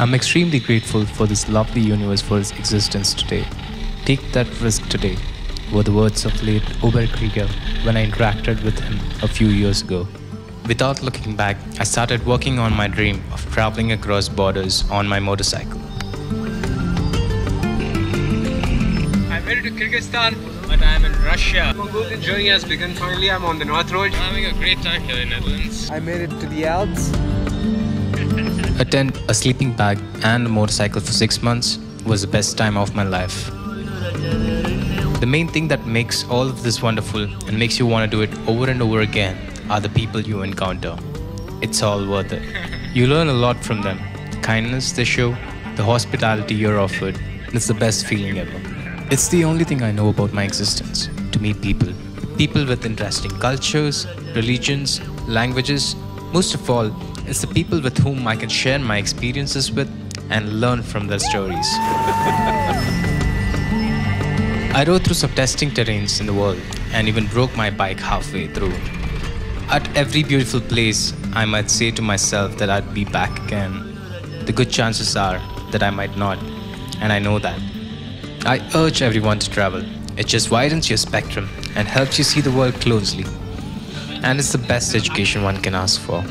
I'm extremely grateful for this lovely universe for its existence today. Take that risk today, were the words of late Ober Krieger when I interacted with him a few years ago. Without looking back, I started working on my dream of traveling across borders on my motorcycle. I made it to Kyrgyzstan, but I am in Russia. My golden journey has begun. Finally, I'm on the North Road. I'm having a great time here in Netherlands. I made it to the Alps. A tent, a sleeping bag and a motorcycle for 6 months was the best time of my life. The main thing that makes all of this wonderful and makes you want to do it over and over again are the people you encounter. It's all worth it. You learn a lot from them. The kindness they show, the hospitality you're offered. It's the best feeling ever. It's the only thing I know about my existence, to meet people. People with interesting cultures, religions, languages. Most of all, it's the people with whom I can share my experiences with and learn from their stories. I rode through some testing terrains in the world and even broke my bike halfway through. At every beautiful place, I might say to myself that I'd be back again. The good chances are that I might not, and I know that. I urge everyone to travel. It just widens your spectrum and helps you see the world closely. And it's the best education one can ask for.